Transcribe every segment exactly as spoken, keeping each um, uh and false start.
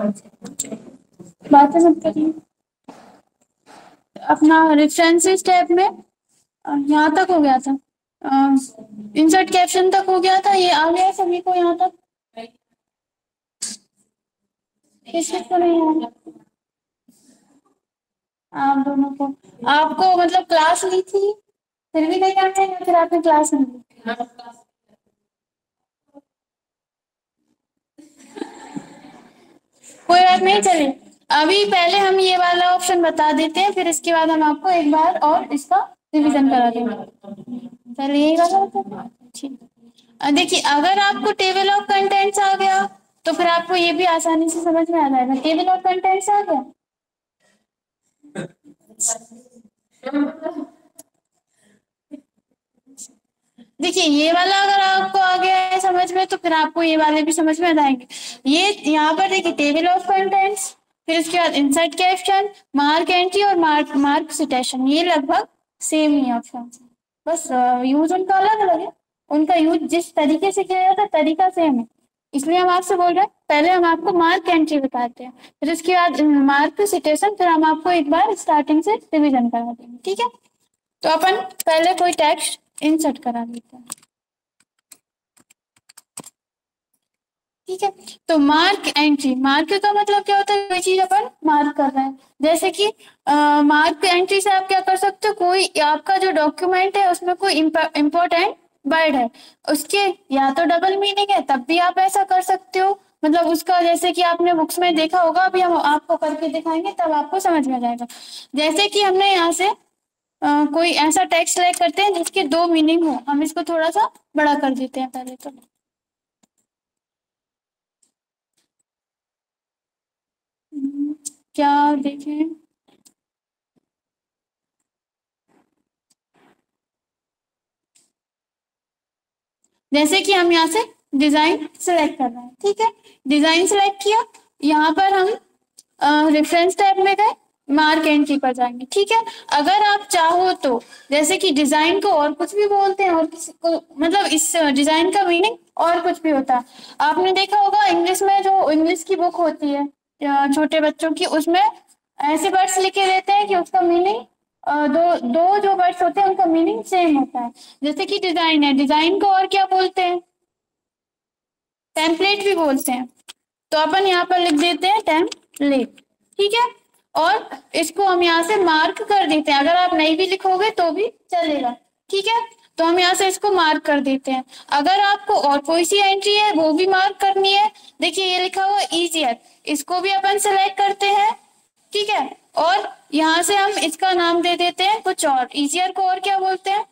बातें मत करिए। अपना रेफरेंसेस टैब में यहाँ तक हो गया था, इंसर्ट कैप्शन तक हो गया था, ये आ गया सभी को यहाँ तक? किसी को नहीं आया? आप दोनों को, आपको मतलब क्लास ली थी फिर भी नहीं आया या फिर आपने क्लास नहीं ली? कोई बात नहीं, चले अभी पहले हम ये वाला ऑप्शन बता देते हैं, फिर इसके बाद हम आपको एक बार और इसका रिवीजन करा देंगे। चलिए यही वाला ठीक। देखिए अगर आपको टेबल ऑफ कंटेंट्स आ गया तो फिर आपको ये भी आसानी से समझ में आ जाएगा। टेबल ऑफ कंटेंट्स आ गया, देखिए ये वाला अगर आपको आ गया है समझ में तो फिर आपको ये वाले भी समझ में आ जाएंगे। ये यहाँ पर देखिए टेबल ऑफ कंटेंट्स, फिर उसके बाद इंसर्ट कैप्शन, मार्क एंट्री और मार्क मार्क सिटेशन, ये लगभग सेम ही ऑप्शन है, बस यूज उनका अलग अलग है। उनका यूज जिस तरीके से किया जाता है तरीका सेम है, इसलिए हम आपसे बोल रहे हैं पहले हम आपको मार्क एंट्री बताते हैं, फिर उसके बाद मार्क सिटेशन, फिर हम आपको एक बार स्टार्टिंग से रिविजन करा देंगे। ठीक है, तो अपन पहले कोई टेक्स्ट इंसर्ट करा देते हैं। ठीक है, तो मार्क एंट्री, मार्क का मतलब क्या होता है? कोई चीज अपन मार्क कर रहे हैं, जैसे कि आ, मार्क एंट्री से आप क्या कर सकते हो, कोई आपका जो डॉक्यूमेंट है उसमें कोई इम्पोर्टेंट वर्ड है, उसके या तो डबल मीनिंग है तब भी आप ऐसा कर सकते हो, मतलब उसका, जैसे कि आपने बुक्स में देखा होगा, अभी हम आपको करके दिखाएंगे तब आपको समझ में आ जाएगा। जैसे कि हमने यहाँ से आ, कोई ऐसा टेक्स्ट सेलेक्ट करते हैं जिसके दो मीनिंग हो, हम इसको थोड़ा सा बड़ा कर देते हैं पहले तो। क्या देखें, जैसे कि हम यहाँ से डिजाइन सिलेक्ट कर रहे हैं। ठीक है, डिजाइन सिलेक्ट किया, यहाँ पर हम रेफरेंस टैब में गए, मार्क एंट्री पर जाएंगे। ठीक है, अगर आप चाहो तो जैसे कि डिजाइन को और कुछ भी बोलते हैं, और किसी को मतलब इस डिजाइन का मीनिंग और कुछ भी होता है। आपने देखा होगा इंग्लिश में जो इंग्लिश की बुक होती है छोटे बच्चों की, उसमें ऐसे वर्ड्स लिखे रहते हैं कि उसका मीनिंग दो दो जो वर्ड्स होते हैं उनका मीनिंग सेम होता है। जैसे कि डिजाइन है, डिजाइन को और क्या बोलते हैं, टेम्पलेट भी बोलते हैं, तो अपन यहाँ पर लिख देते हैं टेम्पलेट। ठीक है, और इसको हम यहाँ से मार्क कर देते हैं, अगर आप नहीं भी लिखोगे तो भी चलेगा। ठीक है, तो हम यहाँ से इसको मार्क कर देते हैं। अगर आपको और कोई सी एंट्री है वो भी मार्क करनी है, देखिए ये लिखा हुआ इजियर, इसको भी अपन सेलेक्ट करते हैं। ठीक है, और यहाँ से हम इसका नाम दे देते हैं कुछ और, इजियर को और क्या बोलते हैं,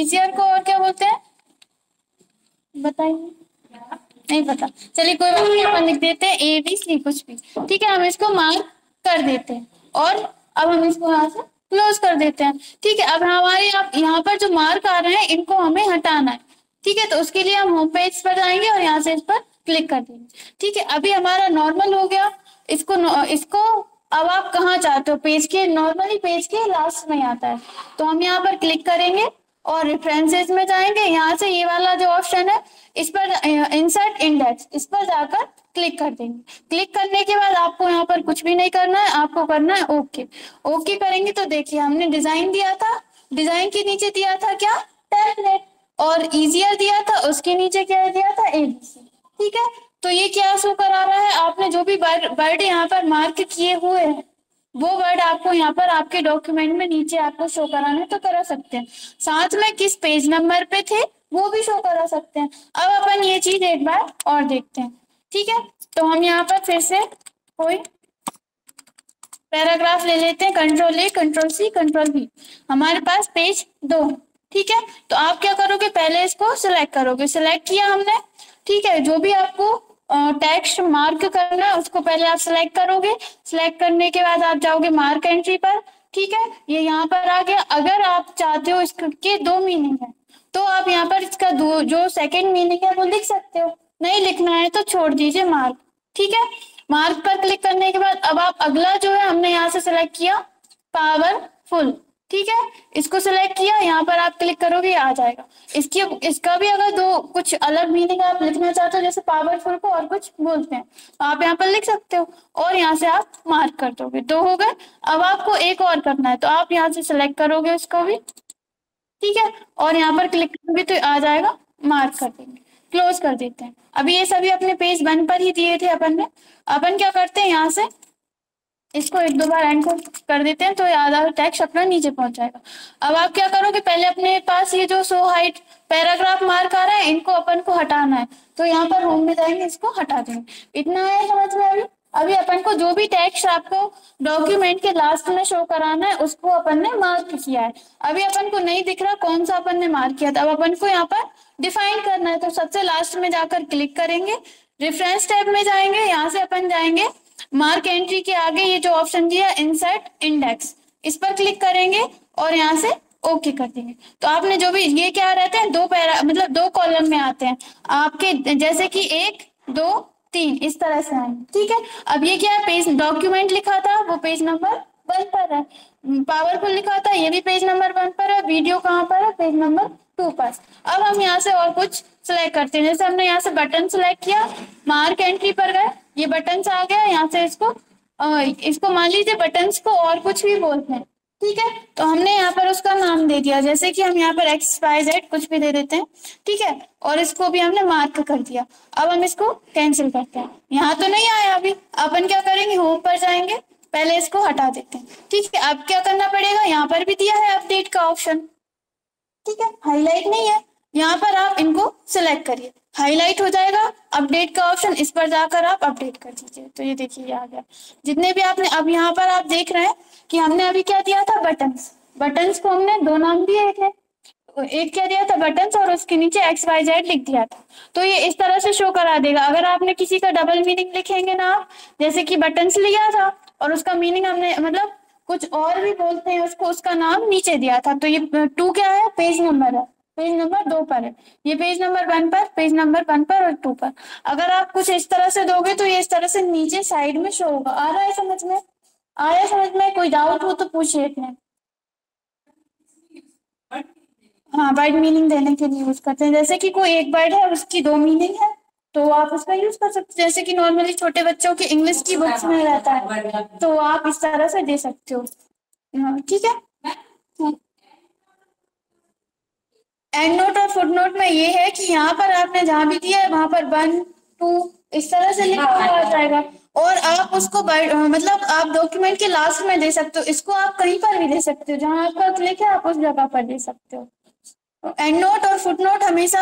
इजियर को और क्या बोलते हैं बताइए, नहीं पता, चलिए कोई बात नहीं, अपन लिख देते हैं ए बी सी कुछ भी। ठीक है, हम इसको मार्क कर देते हैं और अब हम इसको यहाँ से क्लोज कर देते हैं। ठीक है, अब हमारे यहाँ पर जो मार्क आ रहे हैं इनको हमें हटाना है। ठीक है, तो उसके लिए हम होम पेज पर जाएंगे और यहाँ से इस पर क्लिक कर देंगे। ठीक है, अभी हमारा नॉर्मल हो गया। इसको इसको अब आप कहाँ चाहते हो, पेज के नॉर्मली पेज के लास्ट में आता है, तो हम यहाँ पर क्लिक करेंगे और रेफरेंसेज में जाएंगे। यहाँ से ये वाला जो ऑप्शन है इस पर इंसर्ट इंडेक्स, इस पर जाकर क्लिक कर देंगे। क्लिक करने के बाद आपको यहाँ पर कुछ भी नहीं करना है, आपको करना है ओके। ओके करेंगे तो देखिए हमने डिजाइन दिया था, डिजाइन के नीचे दिया था क्या, टेम्पलेट, और इजियर दिया था, उसके नीचे क्या दिया था, एबीसी। ठीक है, तो ये क्या शो करा रहा है, आपने जो भी वर्ड यहाँ पर मार्क किए हुए हैं वो वर्ड आपको यहाँ पर आपके डॉक्यूमेंट में नीचे आपको शो कराना तो करा सकते हैं, साथ में किस पेज नंबर पे थे वो भी शो करा सकते हैं। अब अपन ये चीज एक बार और देखते हैं। ठीक है, तो हम यहाँ पर फिर से कोई पैराग्राफ ले लेते हैं, control A control C control B, हमारे पास पेज दो। ठीक है, तो आप क्या करोगे, पहले इसको सिलेक्ट करोगे, सिलेक्ट किया हमने। ठीक है, जो भी आपको टेक्स्ट मार्क करना है उसको पहले आप सिलेक्ट करोगे, सिलेक्ट करने के बाद आप जाओगे मार्क एंट्री पर। ठीक है, ये यहाँ पर आ गया। अगर आप चाहते हो इसके दो मीनिंग है तो आप यहाँ पर इसका दो जो सेकंड मीनिंग है वो लिख सकते हो, नहीं लिखना है तो छोड़ दीजिए मार्क। ठीक है, मार्क पर क्लिक करने के बाद अब आप अगला जो है हमने यहाँ से सिलेक्ट किया पावरफुल। ठीक है, इसको सिलेक्ट किया, यहाँ पर आप क्लिक करोगे आ जाएगा। इसकी इसका भी अगर दो कुछ अलग मीनिंग आप लिखना चाहते हो, जैसे पावरफुल को और कुछ बोलते हैं, तो आप यहाँ पर लिख सकते हो और यहाँ से आप मार्क कर दोगे। दो हो गए, अब आपको एक और करना है, तो आप यहाँ से सिलेक्ट करोगे उसको भी, ठीक है, और यहाँ पर क्लिक करोगे तो आ जाएगा, मार्क कर देंगे, क्लोज कर देते हैं। अभी ये सभी अपने पेज वन पर ही दिए थे अपन ने। अपन क्या करते हैं, यहाँ से इसको एक दो बार एंड को कर देते हैं, तो आधा टेक्स्ट अपना नीचे पहुंच जाएगा। अब आप क्या करोगे, पहले अपने पास ये जो सो हाइट पैराग्राफ मार्क आ रहा है, इनको अपन को हटाना है, तो यहाँ पर होम में जाएंगे, इसको हटा देंगे। इतना है समझ में अभी अभी अपन को जो भी टेक्स्ट आपको डॉक्यूमेंट के लास्ट में शो कराना है, उसको अपन ने मार्क किया है। अभी अपन को नहीं दिख रहा कौन सा अपन ने मार्क किया था। अब अपन को यहाँ पर डिफाइन करना है, तो सबसे लास्ट में जाकर क्लिक करेंगे, रेफरेंस टैब में जाएंगे, यहाँ से अपन जाएंगे मार्क एंट्री के आगे ये जो ऑप्शन दिया है इंसर्ट इंडेक्स, इस पर क्लिक करेंगे और यहाँ से ओके कर देंगे। तो आपने जो भी ये क्या रहते हैं दो पैरा मतलब दो कॉलम में आते हैं आपके, जैसे कि एक दो तीन इस तरह से आएंगे। ठीक है, अब ये क्या है, पेज डॉक्यूमेंट लिखा था वो पेज नंबर वन पर है, पावरफुल लिखा था ये भी पेज नंबर वन पर है, वीडियो कहाँ पर है, पेज नंबर टू पर। अब हम यहाँ से और कुछ सिलेक्ट करते हैं, जैसे हमने यहाँ से बटन सिलेक्ट किया, मार्क एंट्री पर गए, ये बटन आ गया, यहाँ से इसको इसको मान लीजिए बटन को और कुछ भी बोलते हैं, ठीक है, तो हमने यहाँ पर उसका नाम दे दिया, जैसे कि हम यहाँ पर एक्स वाई जेड कुछ भी दे देते हैं, ठीक है, और इसको भी हमने मार्क कर दिया। अब हम इसको कैंसिल करते हैं, यहाँ तो नहीं आया अभी, अपन क्या करेंगे होम पर जाएंगे, पहले इसको हटा देते हैं। ठीक है, अब क्या करना पड़ेगा, यहाँ पर भी दिया है अपडेट का ऑप्शन, ठीक है, हाईलाइट नहीं है, यहाँ पर आप इनको सिलेक्ट करिए, हाईलाइट हो जाएगा अपडेट का ऑप्शन, इस पर जाकर आप अपडेट कर दीजिए। तो ये देखिए आ गया जितने भी आपने, अब यहाँ पर आप देख रहे हैं कि हमने अभी क्या दिया था, बटन्स, बटन्स को हमने दो नाम दिए, एक है एक क्या दिया था बटन्स और उसके नीचे एक्स वाई जेड लिख दिया था, तो ये इस तरह से शो करा देगा। अगर आपने किसी का डबल मीनिंग लिखेंगे ना आप, जैसे कि बटन्स लिया था और उसका मीनिंग हमने मतलब कुछ और भी बोलते हैं उसको, उसका नाम नीचे दिया था, तो ये टू क्या है, पेज नंबर है, पेज नंबर दो पर है, ये पेज नंबर वन पर, पेज नंबर वन पर और टू पर। अगर आप कुछ इस तरह से दोगे तो ये इस तरह से नीचे साइड में शो होगा। आ रहा है समझ में, आया समझ में, कोई डाउट हो तो पूछिए। इतने हाँ, वर्ड मीनिंग देने के लिए यूज करते हैं, जैसे कि कोई एक वर्ड है उसकी दो मीनिंग है तो आप उसका यूज कर सकते हो, जैसे कि नॉर्मली छोटे बच्चों के इंग्लिश की बुक्स में रहता है, तो आप इस तरह से दे सकते हो। ठीक है, एंड नोट और फुट नोट में ये है कि यहाँ पर आपने जहाँ भी दिया है वहाँ पर वन टू इस तरह से लिखा हुआ आ जाएगा, और आप उसको मतलब आप डॉक्यूमेंट के लास्ट में दे सकते हो, इसको आप कहीं पर भी दे सकते हो, जहाँ आपका क्लिक है आप उस जगह पर दे सकते हो। एंड नोट और फुट नोट हमेशा,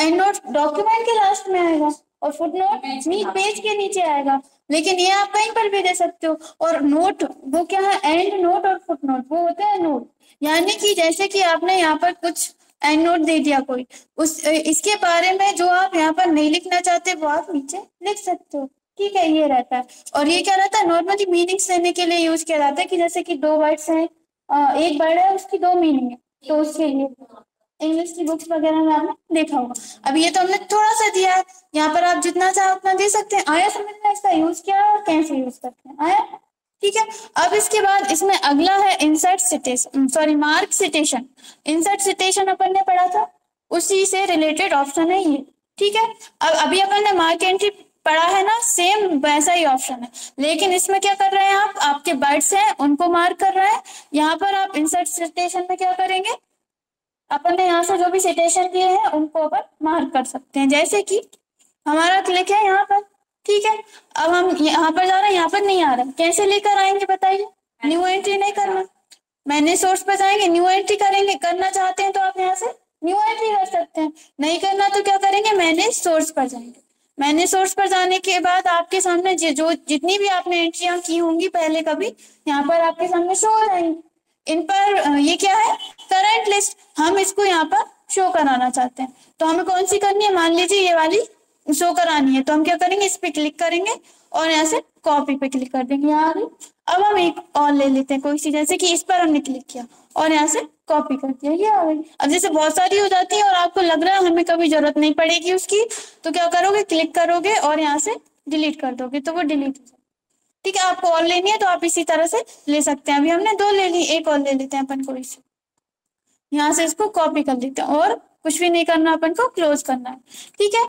एंड नोट डॉक्यूमेंट के लास्ट में आएगा और फुट नोट पेज के नीचे आएगा, लेकिन ये आप कहीं पर भी दे सकते हो। और नोट वो क्या है, एंड नोट और फुट नोट वो होता है नोट, यानी कि जैसे कि आपने यहाँ पर कुछ एंड नोट दे दिया कोई, उस इसके बारे में जो आप यहाँ पर नहीं लिखना चाहते वो आप नीचे लिख सकते हो। ठीक है, ये रहता है। और ये क्या रहता है, नॉर्मली मीनिंग्स देने के लिए यूज किया जाता है, कि जैसे कि दो वर्ड्स हैं, एक वर्ड है उसकी दो मीनिंग है, तो उसके लिए इंग्लिश की बुक्स वगैरह में आपने देखा होगा। अब ये तो हमने थोड़ा सा दिया है, यहाँ पर आप जितना चाहे उतना दे सकते हैं। आया समझ में इसका यूज क्या है और कैसे यूज करते हैं, आया? ठीक है, अब इसके बाद इसमें अगला है insert citation, sorry mark citation. Insert citation अपन ने पढ़ा था, उसी से रिलेटेड ऑप्शन है ये। ठीक है, अब अभी अपन ने मार्क एंट्री पढ़ा है ना, सेम वैसा ही ऑप्शन है, लेकिन इसमें क्या कर रहे हैं आप, आपके वर्ड्स हैं उनको मार्क कर रहे हैं। यहाँ पर आप इंसर्ट सिटेशन में क्या करेंगे, अपन ने यहाँ से जो भी सिटेशन दिए हैं उनको अपन मार्क कर सकते हैं, जैसे कि हमारा क्लिक है यहाँ पर। ठीक है, अब हम यहाँ पर जा रहे हैं, यहाँ पर नहीं आ रहा, कैसे लेकर आएंगे बताइए, न्यू एंट्री नहीं करना, मैंने सोर्स पर जाएंगे, न्यू एंट्री करेंगे, करना चाहते हैं तो आप यहाँ से न्यू एंट्री कर सकते हैं, नहीं करना तो क्या करेंगे, मैंने सोर्स पर जाएंगे। मैंने सोर्स पर जाने के बाद आपके सामने जो जितनी भी आपने एंट्रियां की होंगी पहले कभी, यहाँ पर आपके सामने शो हो जाएंगे। इन पर ये क्या है, करंट लिस्ट, हम इसको यहाँ पर शो कराना चाहते हैं, तो हमें कौन सी करनी है, मान लीजिए ये वाली शो करानी है, तो हम क्या करेंगे, इस पे क्लिक करेंगे और यहाँ से कॉपी पे क्लिक कर देंगे। यहाँ अब हम एक और ले लेते हैं कोई सी, जैसे कि इस पर हमने क्लिक किया और यहाँ से कॉपी कर दिया, ये आ गई। अब जैसे बहुत सारी हो जाती है और आपको लग रहा है हमें कभी जरूरत नहीं पड़ेगी उसकी, तो क्या करोगे, क्लिक करोगे और यहाँ से डिलीट कर दोगे, तो वो डिलीट हो जाएगी। ठीक है, आपको और लेनी है तो आप इसी तरह से ले सकते हैं। अभी हमने दो ले ली, एक और ले लेते हैं अपन को। इसे यहाँ से इसको कॉपी कर लेते हैं और कुछ भी नहीं करना, अपन को क्लोज करना है। ठीक है,